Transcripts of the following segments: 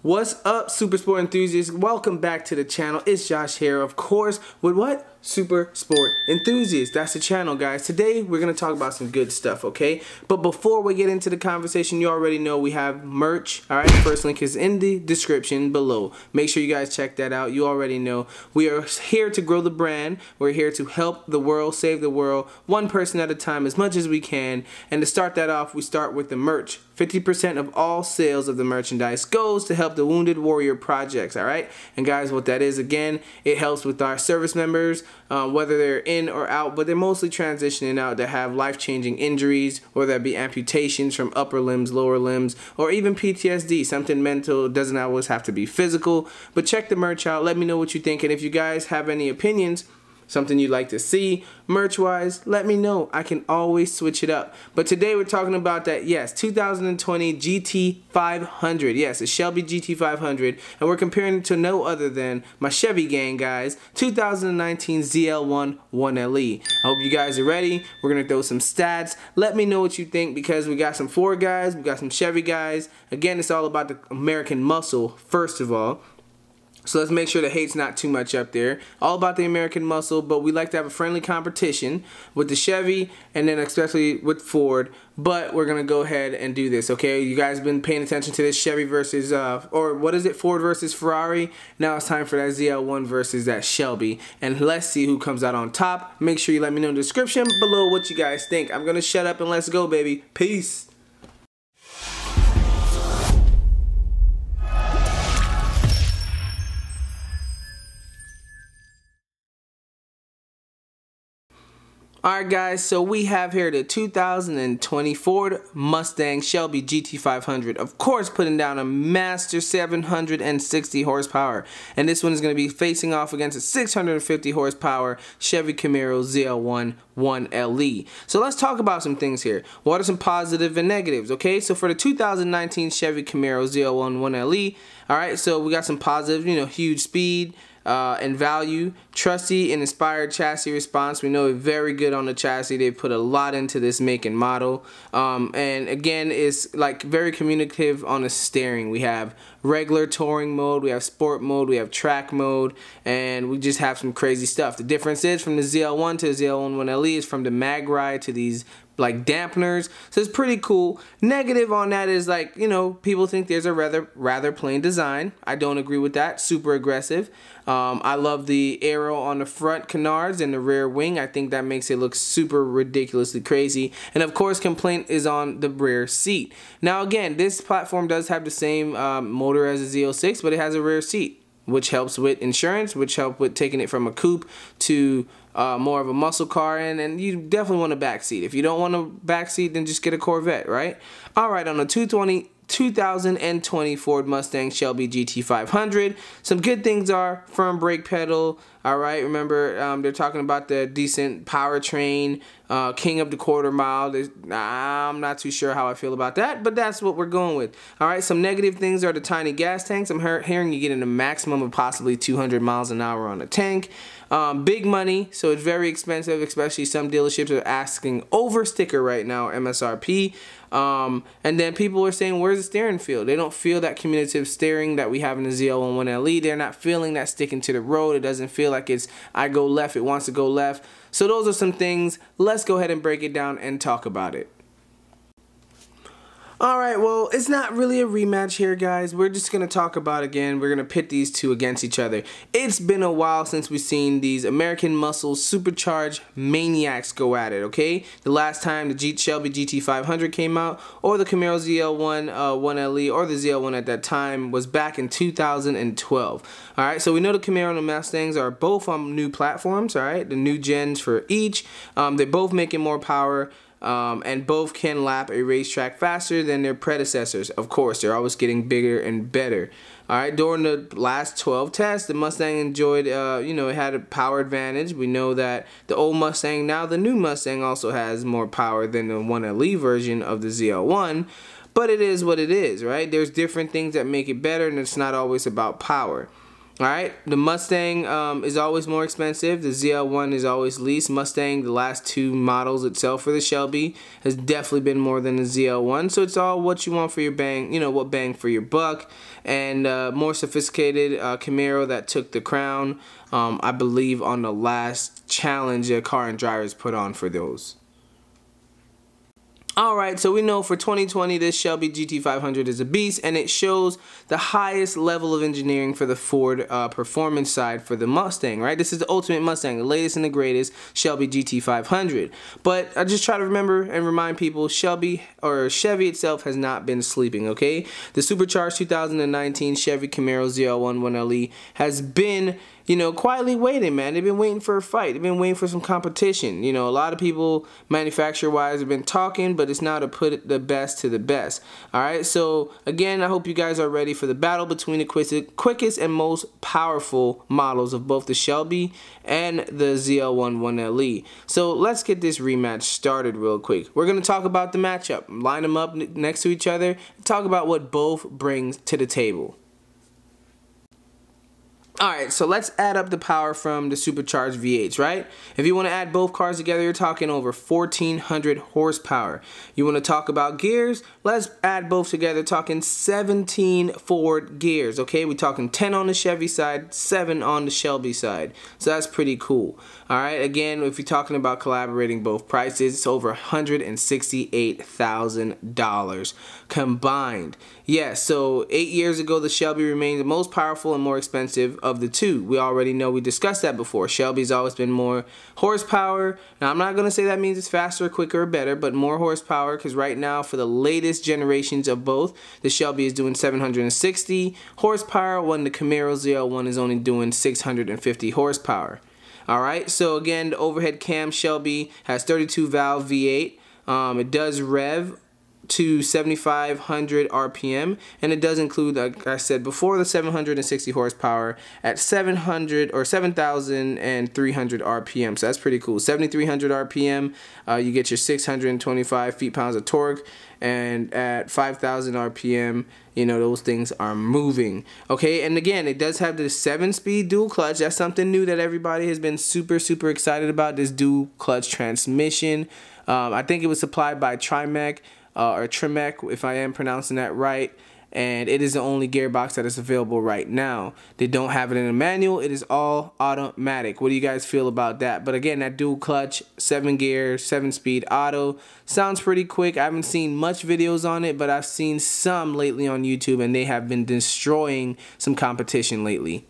What's up, super sport enthusiasts? Welcome back to the channel. It's Josh here, of course, with what? Super Sport Enthusiasts. That's the channel, guys. Today we're gonna talk about some good stuff, okay? But before we get into the conversation, you already know we have merch. All right, first link is in the description below. Make sure you guys check that out. You already know we are here to grow the brand. We're here to help the world, save the world, one person at a time, as much as we can. And to start that off, we start with the merch. 50% of all sales of the merchandise goes to help the Wounded Warrior Projects, all right? And guys, what that is, again, it helps with our service members, whether they're in or out, but they're mostly transitioning out that have life-changing injuries, whether that be amputations from upper limbs, lower limbs, or even PTSD, something mental. Doesn't always have to be physical. But check the merch out. Let me know what you think, and if you guys have any opinions, something you'd like to see merch-wise, let me know. I can always switch it up. But today we're talking about that, yes, 2020 GT500. Yes, it's Shelby GT500, and we're comparing it to no other than my Chevy gang, guys, 2019 ZL1 1LE. I hope you guys are ready. We're going to throw some stats. Let me know what you think, because we got some Ford guys, we got some Chevy guys. Again, it's all about the American muscle, first of all. So let's make sure the hate's not too much up there. All about the American muscle, but we like to have a friendly competition with the Chevy and then especially with Ford. But we're going to go ahead and do this, okay? You guys have been paying attention to this Chevy versus, or what is it, Ford versus Ferrari? Now it's time for that ZL1 versus that Shelby. And let's see who comes out on top. Make sure you let me know in the description below what you guys think. I'm going to shut up and let's go, baby. Peace. Alright guys, so we have here the 2020 Ford Mustang Shelby GT500, of course putting down a master 760 horsepower, and this one is going to be facing off against a 650 horsepower Chevy Camaro ZL1 1LE. So let's talk about some things here. What are some positive and negatives, okay? So for the 2019 Chevy Camaro ZL1 1LE, alright, so we got some positives, you know, huge speed, and value, trusty and inspired chassis response. We know it's very good on the chassis. They put a lot into this make and model, and again, it's like very communicative on the steering. We have regular touring mode, we have sport mode, we have track mode, and we just have some crazy stuff. The difference is from the ZL1 to the ZL1 1LE is from the Mag Ride to these like dampeners, so it's pretty cool. Negative on that is, like, you know, people think there's a rather plain design. I don't agree with that. Super aggressive. I love the arrow on the front canards and the rear wing. I think that makes it look super ridiculously crazy. And of course, complaint is on the rear seat. Now again, this platform does have the same motor as the Z06, but it has a rear seat, which helps with insurance, which helps with taking it from a coupe to more of a muscle car, and you definitely want a backseat. If you don't want a backseat, then just get a Corvette, right? All right, on the 2020 Ford Mustang Shelby GT500, some good things are firm brake pedal. All right, remember, they're talking about the decent powertrain, king of the quarter mile. I'm not too sure how I feel about that, but that's what we're going with. All right, some negative things are the tiny gas tanks. I'm hearing you get in a maximum of possibly 200 miles an hour on a tank. Big money, so it's very expensive, especially some dealerships are asking over sticker right now, MSRP. And then people are saying, where's the steering feel? They don't feel that commutative steering that we have in the ZL1 1LE. They're not feeling that sticking to the road. It doesn't feel like it's, I go left, it wants to go left. So those are some things. Let's go ahead and break it down and talk about it. Alright, well, it's not really a rematch here, guys. We're just going to talk about, again, we're going to pit these two against each other. It's been a while since we've seen these American muscle supercharged maniacs go at it, okay? The last time the Shelby GT500 came out, or the Camaro ZL1 1LE, or the ZL1 at that time, was back in 2012. Alright, so we know the Camaro and the Mustangs are both on new platforms, alright? The new gens for each. They're both making more power. And both can lap a racetrack faster than their predecessors. Of course, they're always getting bigger and better. All right, during the last 12 tests, the Mustang enjoyed, you know, it had a power advantage. We know that the old Mustang, now the new Mustang, also has more power than the 1LE version of the ZL1. But it is what it is, right? There's different things that make it better, and it's not always about power. Alright, the Mustang is always more expensive. The ZL1 is always least. Mustang, the last two models itself for the Shelby, has definitely been more than the ZL1. So it's all what you want for your bang, you know, what bang for your buck. And more sophisticated Camaro that took the crown, I believe, on the last challenge that Car and Drivers put on for those. Alright, so we know for 2020 this Shelby GT500 is a beast, and it shows the highest level of engineering for the Ford performance side for the Mustang, right? This is the ultimate Mustang, the latest and the greatest Shelby GT500. But I just try to remember and remind people, Shelby, or Chevy itself, has not been sleeping, okay? The supercharged 2019 Chevy Camaro ZL1 1LE has been, you know, quietly waiting, man. They've been waiting for a fight. They've been waiting for some competition. You know, a lot of people, manufacturer-wise, have been talking, but it's now to put the best to the best. All right, so again, I hope you guys are ready for the battle between the quickest and most powerful models of both the Shelby and the ZL1 1LE. So let's get this rematch started real quick. We're going to talk about the matchup, line them up next to each other, and talk about what both brings to the table. Alright, so let's add up the power from the supercharged V8s, right? If you want to add both cars together, you're talking over 1,400 horsepower. You want to talk about gears? Let's add both together, talking 17 Ford gears, okay? We're talking 10 on the Chevy side, 7 on the Shelby side. So that's pretty cool. Alright, again, if you're talking about collaborating both prices, it's over $168,000 combined. Yeah, so 8 years ago, the Shelby remained the most powerful and more expensive of the two. We already know, we discussed that before. Shelby's always been more horsepower. Now, I'm not going to say that means it's faster, quicker, or better, but more horsepower, because right now for the latest generations of both, the Shelby is doing 760 horsepower, when the Camaro ZL1 is only doing 650 horsepower. Alright, so again, the overhead cam Shelby has 32 valve V8. It does rev to 7,500 RPM, and it does include, like I said before, the 760 horsepower at 7,300 RPM. So that's pretty cool. 7,300 RPM, you get your 625 feet-pounds of torque, and at 5,000 RPM, you know, those things are moving. Okay, and again, it does have this 7-speed dual clutch. That's something new that everybody has been super, super excited about, this dual clutch transmission. I think it was supplied by Tremec, if I am pronouncing that right, and it is the only gearbox that is available right now. They don't have it in a manual. It is all automatic. What do you guys feel about that? But again, that dual clutch, 7-gear, 7-speed auto sounds pretty quick. I haven't seen much videos on it, but I've seen some lately on YouTube, and they have been destroying some competition lately.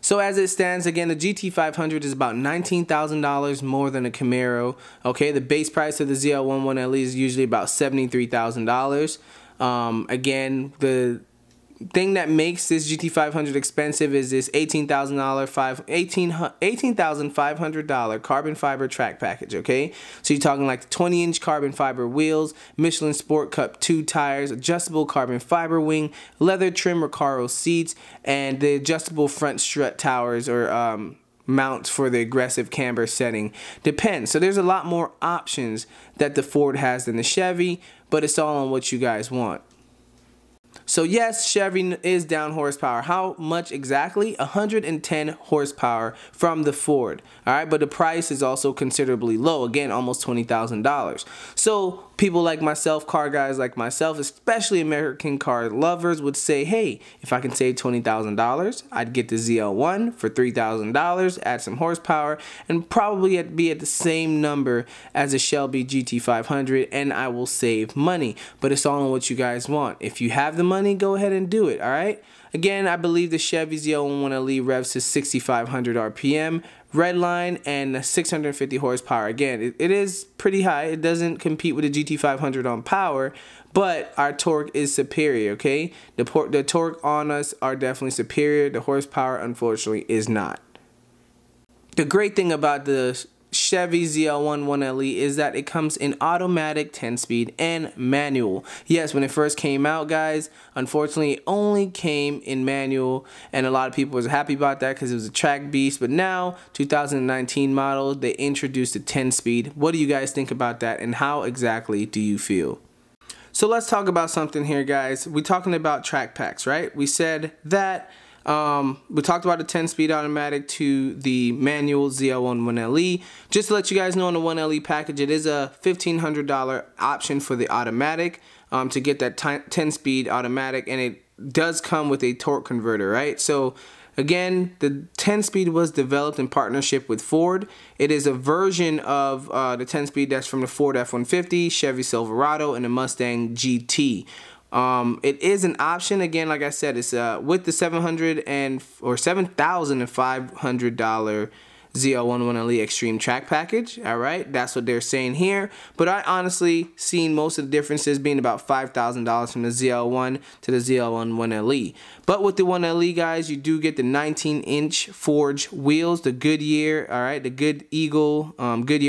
So as it stands, again, the GT500 is about $19,000 more than a Camaro. Okay, the base price of the ZL1 1LE is usually about $73,000. Again, the thing that makes this GT500 expensive is this $18,500 carbon fiber track package, okay? So you're talking like 20-inch carbon fiber wheels, Michelin Sport Cup 2 tires, adjustable carbon fiber wing, leather trim Recaro seats, and the adjustable front strut towers, or mounts for the aggressive camber setting. Depends. So there's a lot more options that the Ford has than the Chevy, but it's all on what you guys want. So yes, Chevy is down horsepower. How much exactly? 110 horsepower from the Ford. All right, but the price is also considerably low. Again, almost $20,000. So people like myself, car guys like myself, especially American car lovers, would say, hey, if I can save $20,000, I'd get the ZL1 for $3,000, add some horsepower, and probably be at the same number as a Shelby GT500, and I will save money. But it's all on what you guys want. If you have the money, go ahead and do it, all right? Again, I believe the Chevy ZL1 1LE revs to 6,500 RPM, redline, and 650 horsepower. Again, it is pretty high. It doesn't compete with the GT500 on power, but our torque is superior, okay? The torque on us are definitely superior. The horsepower, unfortunately, is not. The great thing about the Chevy ZL1 1LE is that it comes in automatic, 10-speed, and manual. Yes, when it first came out, guys, unfortunately, it only came in manual, and a lot of people was happy about that because it was a track beast. But now, 2019 model, they introduced a 10-speed. What do you guys think about that, and how exactly do you feel? So let's talk about something here, guys. We're talking about track packs, right? We said that We talked about the 10-speed automatic to the manual ZL1 1LE. Just to let you guys know, on the 1LE package, it is a $1,500 option for the automatic to get that 10-speed automatic, and it does come with a torque converter, right? So again, the 10-speed was developed in partnership with Ford. It is a version of the 10-speed that's from the Ford F-150, Chevy Silverado, and the Mustang GT. It is an option. Again, like I said, it's with the $7,500 ZL1 1LE Extreme Track Package. All right, that's what they're saying here. But I honestly seen most of the differences being about $5,000 from the ZL1 to the ZL1 1LE. But with the 1LE, guys, you do get the 19-inch forged wheels, the Goodyear, all right, the Goodyear Eagle F1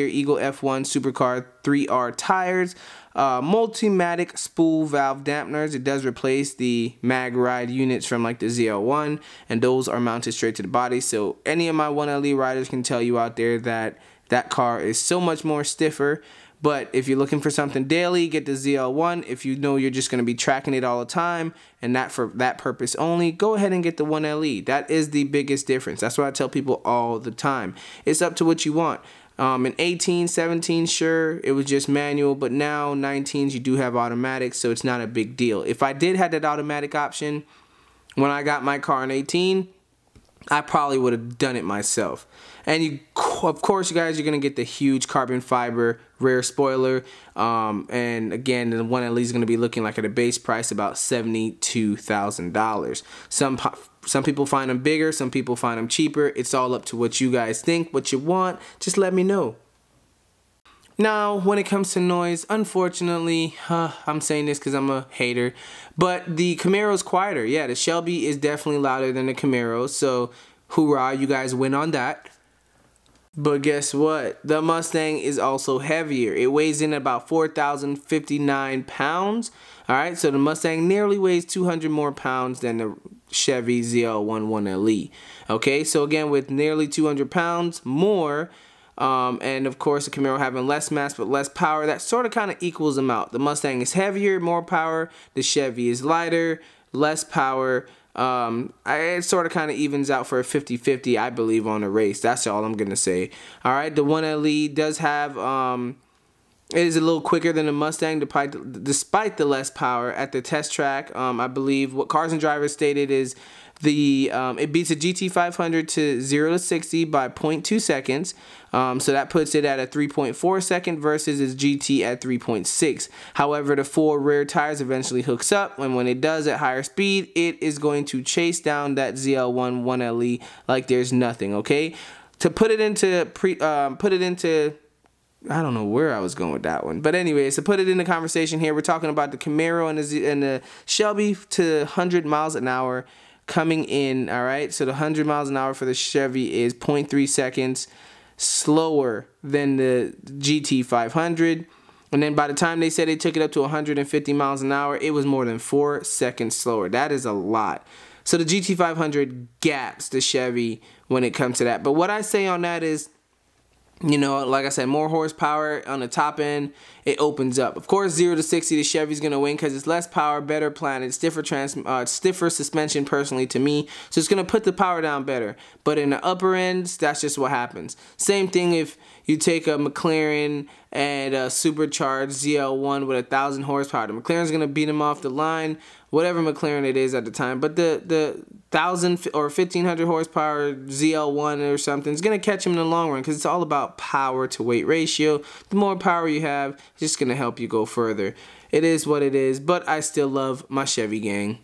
Supercar 3R tires, Multimatic spool valve dampeners. It does replace the Mag Ride units from like the ZL1, and those are mounted straight to the body. So any of my 1LE riders can tell you out there that that car is so much more stiffer. But if you're looking for something daily, get the ZL1. If you know you're just going to be tracking it all the time and that for that purpose only, go ahead and get the 1LE. That is the biggest difference. That's what I tell people all the time. It's up to what you want. In 18, 17, sure, it was just manual, but now 19s, you do have automatics, so it's not a big deal. If I did have that automatic option when I got my car in 18, I probably would have done it myself. And you, of course, you guys, you're going to get the huge carbon fiber rear spoiler. And again, the 1LE is going to be looking like at a base price about $72,000. Some people find them bigger, some people find them cheaper. It's all up to what you guys think, what you want. Just let me know. Now, when it comes to noise, unfortunately, I'm saying this because I'm a hater, but the Camaro's quieter. Yeah, the Shelby is definitely louder than the Camaro, so hoorah, you guys win on that. But guess what? The Mustang is also heavier. It weighs in about 4,059 pounds. All right, so the Mustang nearly weighs 200 more pounds than the Chevy ZL1 1LE. Okay, so again, with nearly 200 pounds more, and of course the Camaro having less mass but less power, that sort of kind of equals them out. The Mustang is heavier, more power. The Chevy is lighter, less power. It sort of kind of evens out for a 50-50, I believe, on a race. That's all I'm gonna say. All right, the 1LE does have it is a little quicker than the Mustang despite the less power. At the test track, I believe what Cars and Drivers stated is the it beats a GT500 to 0 to 60 by 0.2 seconds. So that puts it at a 3.4 second versus its GT at 3.6. However, the four rear tires eventually hooks up, and when it does at higher speed, it is going to chase down that ZL1 1LE like there's nothing, okay? To put it into I don't know where I was going with that one. But anyways, to put it in the conversation here, we're talking about the Camaro and the Shelby to 100 miles an hour coming in, all right? So the 100 miles an hour for the Chevy is 0.3 seconds slower than the GT500. And then by the time they said they took it up to 150 miles an hour, it was more than 4 seconds slower. That is a lot. So the GT500 gaps the Chevy when it comes to that. But what I say on that is, you know, like I said, more horsepower on the top end, it opens up. Of course, 0 to 60, the Chevy's going to win because it's less power, better planted, stiffer suspension personally to me. So it's going to put the power down better. But in the upper ends, that's just what happens. Same thing if you take a McLaren and a supercharged ZL1 with 1,000 horsepower. The McLaren's going to beat them off the line, whatever McLaren it is at the time. But the 1,000 or 1,500 horsepower ZL1 or something is going to catch them in the long run because it's all about power to weight ratio. The more power you have, it's just going to help you go further. It is what it is, but I still love my Chevy gang.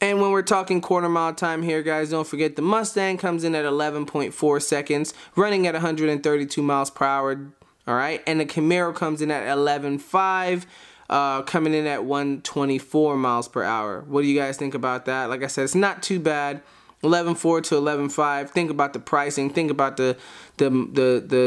And when we're talking quarter mile time here, guys, don't forget the Mustang comes in at 11.4 seconds, running at 132 miles per hour, all right? And the Camaro comes in at 11.5, coming in at 124 miles per hour. What do you guys think about that? Like I said, it's not too bad. 11.4 to 11.5. Think about the pricing. Think about the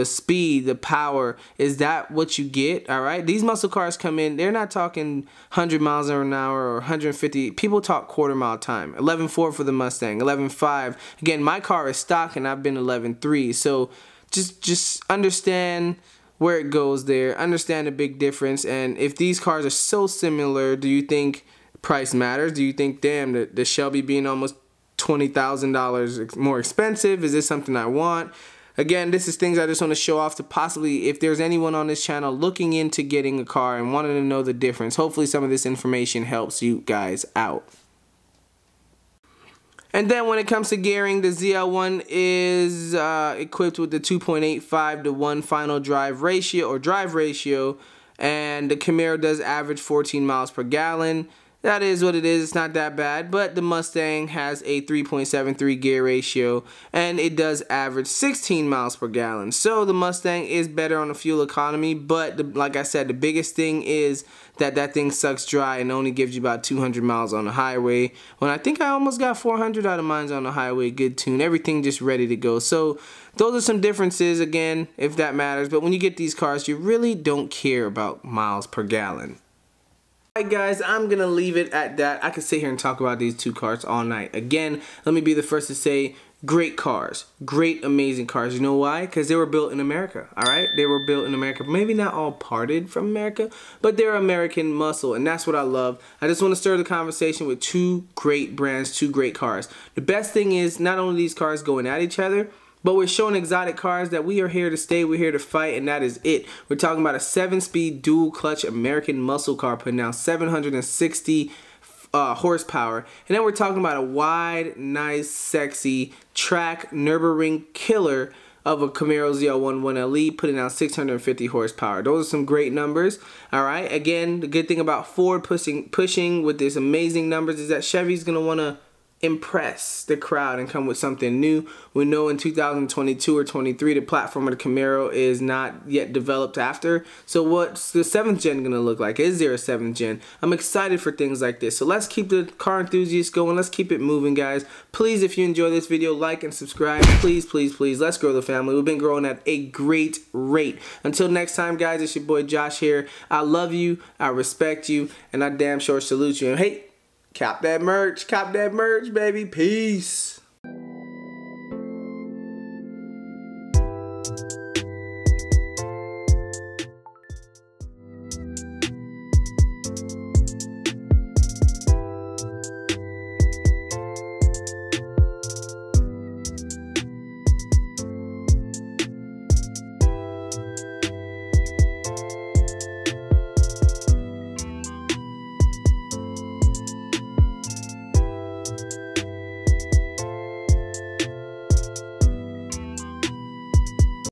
speed, the power. Is that what you get? All right. These muscle cars come in. They're not talking 100 miles an hour or 150. People talk quarter mile time. 11.4 for the Mustang. 11.5. Again, my car is stock, and I've been 11.3. So just understand where it goes there. Understand the big difference. And if these cars are so similar, do you think price matters? Do you think, damn, the Shelby being almost $20,000 more expensive, is this something I want? Again, this is things I just want to show off to possibly, if there's anyone on this channel looking into getting a car and wanting to know the difference, hopefully some of this information helps you guys out. And then when it comes to gearing, the ZL1 is equipped with the 2.85 to 1 final drive ratio, or drive ratio, and the Camaro does average 14 miles per gallon. That is what it is, it's not that bad, but the Mustang has a 3.73 gear ratio and it does average 16 miles per gallon. So the Mustang is better on the fuel economy, but like I said, the biggest thing is that thing sucks dry and only gives you about 200 miles on the highway. When I think I almost got 400 out of mine on the highway, good tune, everything just ready to go. So those are some differences, again, if that matters, but when you get these cars, you really don't care about miles per gallon. Alright guys, I'm gonna leave it at that. I could sit here and talk about these two cars all night. Again, let me be the first to say, great cars, great amazing cars. You know why? Because they were built in America, alright? They were built in America, maybe not all parted from America, but they're American muscle, and that's what I love. I just want to stir the conversation with two great brands, two great cars. The best thing is, not only these cars going at each other, but we're showing exotic cars that we are here to stay, we're here to fight, and that is it. We're talking about a 7-speed dual-clutch American muscle car putting out 760 horsepower. And then we're talking about a wide, nice, sexy track Nürburgring killer of a Camaro ZL1 1LE putting out 650 horsepower. Those are some great numbers, all right? Again, the good thing about Ford pushing with these amazing numbers is that Chevy's going to want to impress the crowd and come with something new. We know in 2022 or 23 the platform of the Camaro is not yet developed after. So what's the 7th gen gonna look like? Is there a 7th gen? I'm excited for things like this. So let's keep the car enthusiasts going. Let's keep it moving, guys. Please, if you enjoy this video, like and subscribe. Please, please, please. Let's grow the family. We've been growing at a great rate. Until next time, guys, it's your boy Josh here. I love you. I respect you. And I damn sure salute you. And hey, cop that merch, baby. Peace.